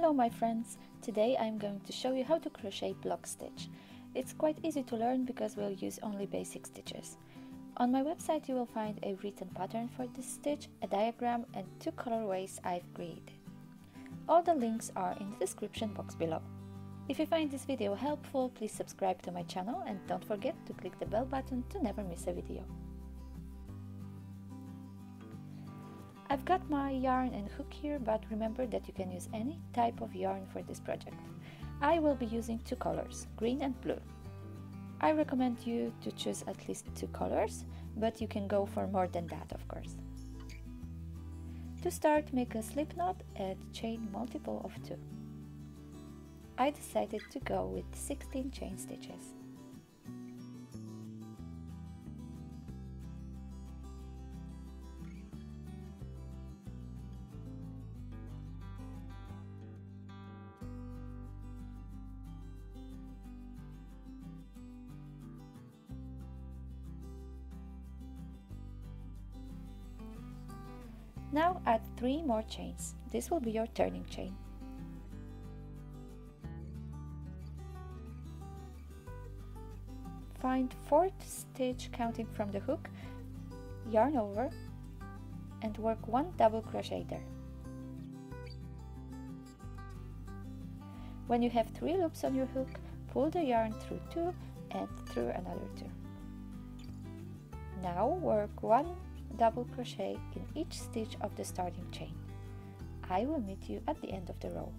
Hello my friends, today I'm going to show you how to crochet block stitch. It's quite easy to learn because we'll use only basic stitches. On my website you will find a written pattern for this stitch, a diagram and two colorways I've created. All the links are in the description box below. If you find this video helpful, please subscribe to my channel and don't forget to click the bell button to never miss a video. I've got my yarn and hook here, but remember that you can use any type of yarn for this project. I will be using two colors, green and blue. I recommend you to choose at least two colors, but you can go for more than that, of course. To start, make a slip knot and chain multiple of 2. I decided to go with 16 chain stitches. Now add 3 more chains. This will be your turning chain. Find 4th stitch counting from the hook, yarn over and work 1 double crochet there. When you have 3 loops on your hook, pull the yarn through 2 and through another 2. Now work 1 double crochet in each stitch of the starting chain. I will meet you at the end of the row.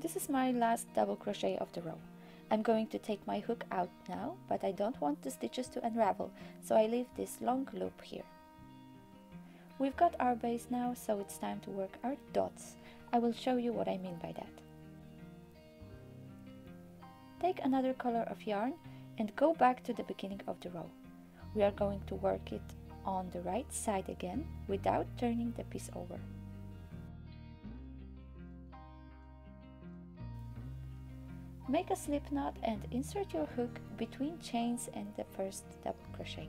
This is my last double crochet of the row. I'm going to take my hook out now, but I don't want the stitches to unravel, so I leave this long loop here. We've got our base now, so it's time to work our dots. I will show you what I mean by that. Take another color of yarn and go back to the beginning of the row. We are going to work it on the right side again without turning the piece over. Make a slip knot and insert your hook between chains and the first double crochet.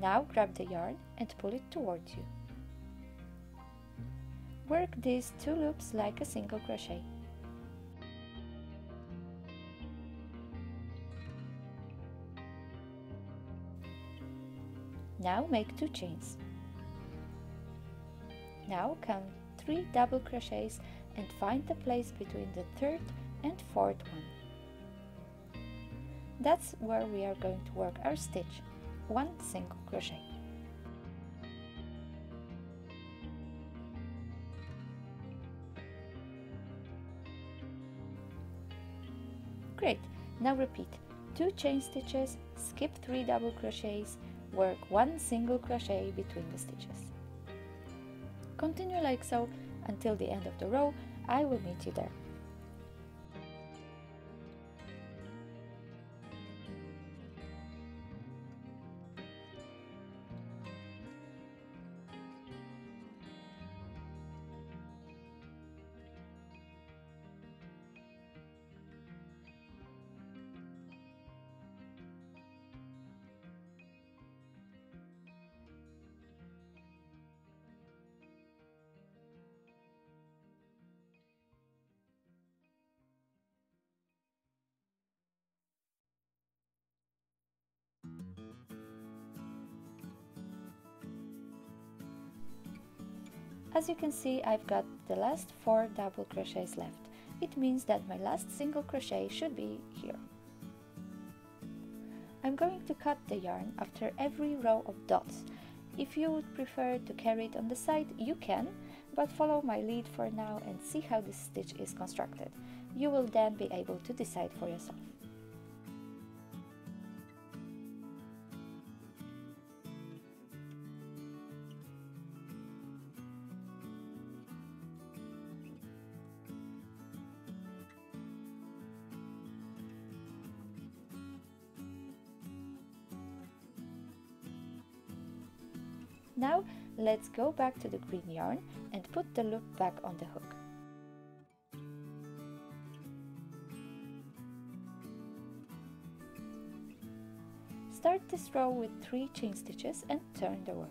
Now grab the yarn and pull it toward you. Work these 2 loops like a single crochet. Now make 2 chains. Now count 3 double crochets and find the place between the 3rd and 4th one. That's where we are going to work our stitch, 1 single crochet. Great, now repeat 2 chain stitches, skip 3 double crochets, work 1 single crochet between the stitches. Continue like so until the end of the row. I will meet you there. As you can see, I've got the last 4 double crochets left. It means that my last single crochet should be here. I'm going to cut the yarn after every row of dots. If you would prefer to carry it on the side, you can, but follow my lead for now and see how this stitch is constructed. You will then be able to decide for yourself. Now let's go back to the green yarn and put the loop back on the hook. Start this row with 3 chain stitches and turn the work.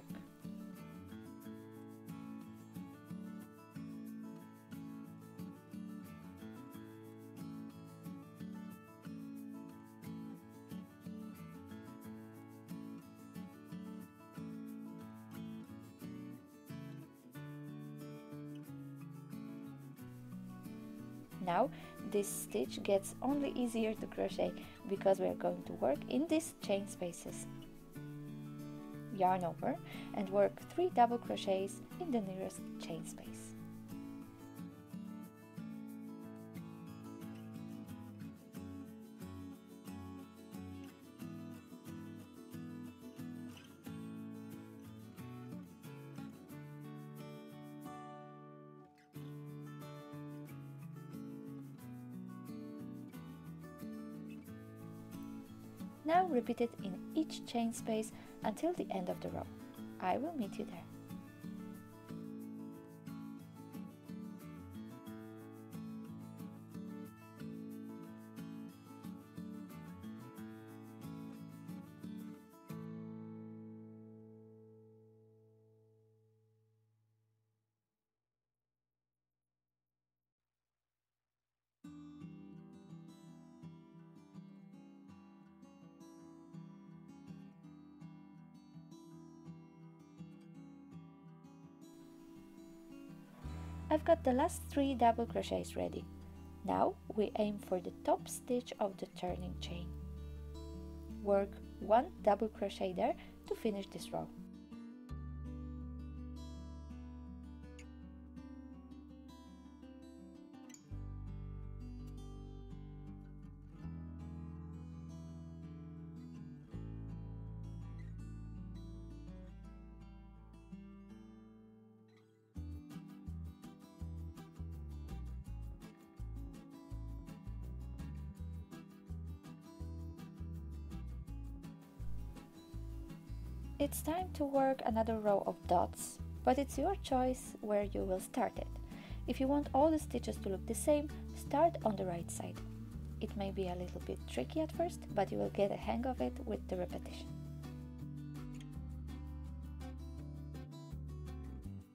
Now this stitch gets only easier to crochet because we are going to work in these chain spaces. Yarn over and work 3 double crochets in the nearest chain space. Now repeat it in each chain space until the end of the row. I will meet you there. I've got the last 3 double crochets ready. Now we aim for the top stitch of the turning chain. Work 1 double crochet there to finish this row. It's time to work another row of dots, but it's your choice where you will start it. If you want all the stitches to look the same, start on the right side. It may be a little bit tricky at first, but you will get a hang of it with the repetition.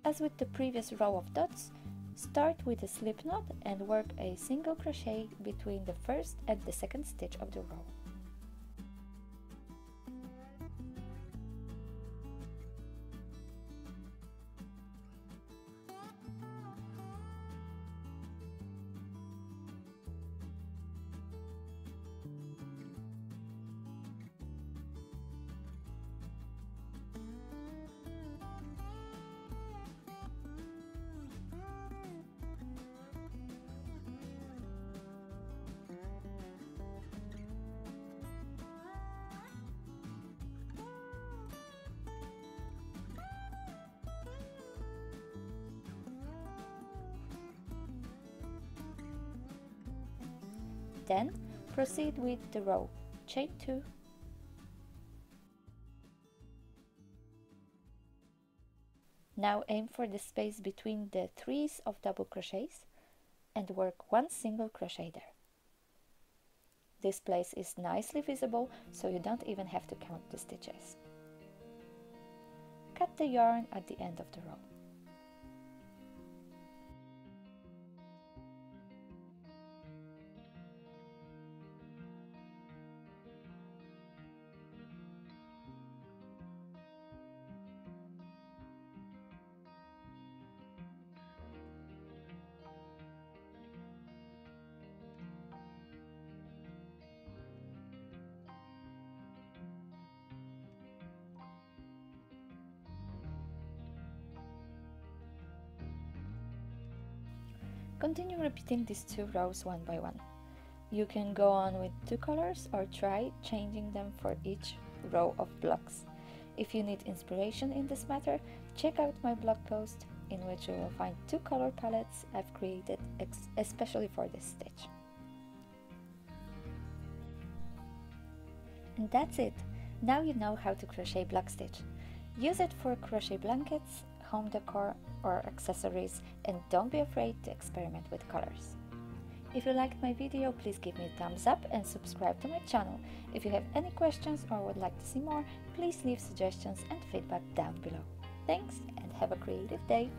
As with the previous row of dots, start with a slip knot and work a single crochet between the first and the second stitch of the row. Then proceed with the row, chain 2, now aim for the space between the 3s of double crochets and work 1 single crochet there. This place is nicely visible, so you don't even have to count the stitches. Cut the yarn at the end of the row. Continue repeating these two rows one by one. You can go on with two colors or try changing them for each row of blocks. If you need inspiration in this matter, check out my blog post in which you will find two color palettes I've created especially for this stitch. And that's it! Now you know how to crochet block stitch. Use it for crochet blankets, home decor or accessories, and don't be afraid to experiment with colors. If you liked my video, please give me a thumbs up and subscribe to my channel. If you have any questions or would like to see more, please leave suggestions and feedback down below. Thanks and have a creative day!